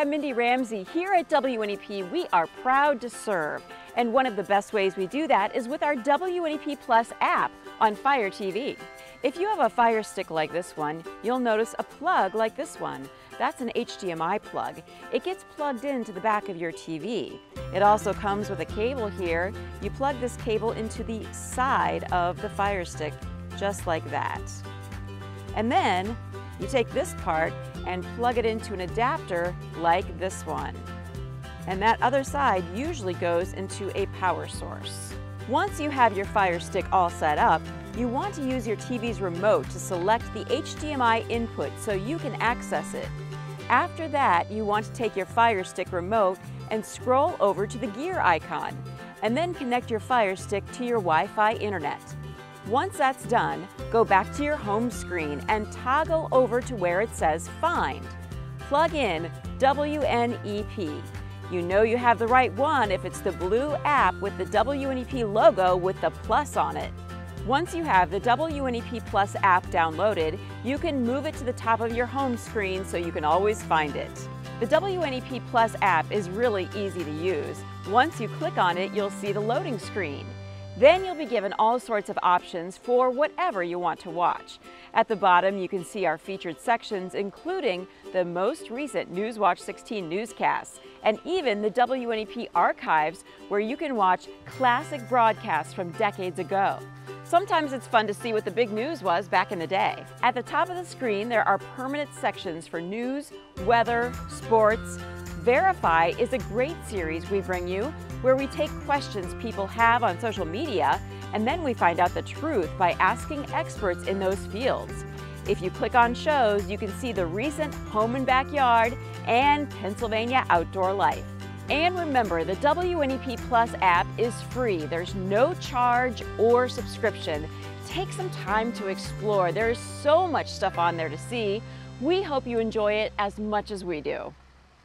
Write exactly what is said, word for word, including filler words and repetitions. Hi, I'm Mindy Ramsey. Here at W N E P, we are proud to serve. And one of the best ways we do that is with our W N E P Plus app on Fire T V. If you have a Fire Stick like this one, you'll notice a plug like this one. That's an H D M I plug. It gets plugged into the back of your T V. It also comes with a cable here. You plug this cable into the side of the Fire Stick, just like that. And then you take this part and plug it into an adapter like this one. And that other side usually goes into a power source. Once you have your Fire Stick all set up, you want to use your T V's remote to select the H D M I input so you can access it. After that, you want to take your Fire Stick remote and scroll over to the gear icon, and then connect your Fire Stick to your Wi-Fi internet. Once that's done, go back to your home screen and toggle over to where it says Find. Plug in W N E P. You know you have the right one if it's the blue app with the W N E P logo with the plus on it. Once you have the W N E P Plus app downloaded, you can move it to the top of your home screen so you can always find it. The W N E P Plus app is really easy to use. Once you click on it, you'll see the loading screen. Then you'll be given all sorts of options for whatever you want to watch. At the bottom, you can see our featured sections, including the most recent NewsWatch sixteen newscasts, and even the W N E P archives, where you can watch classic broadcasts from decades ago. Sometimes it's fun to see what the big news was back in the day. At the top of the screen, there are permanent sections for news, weather, sports. Verify is a great series we bring you, where we take questions people have on social media, and then we find out the truth by asking experts in those fields. If you click on shows, you can see the recent Home and Backyard and Pennsylvania Outdoor Life. And remember, the W N E P Plus app is free. There's no charge or subscription. Take some time to explore. There is so much stuff on there to see. We hope you enjoy it as much as we do.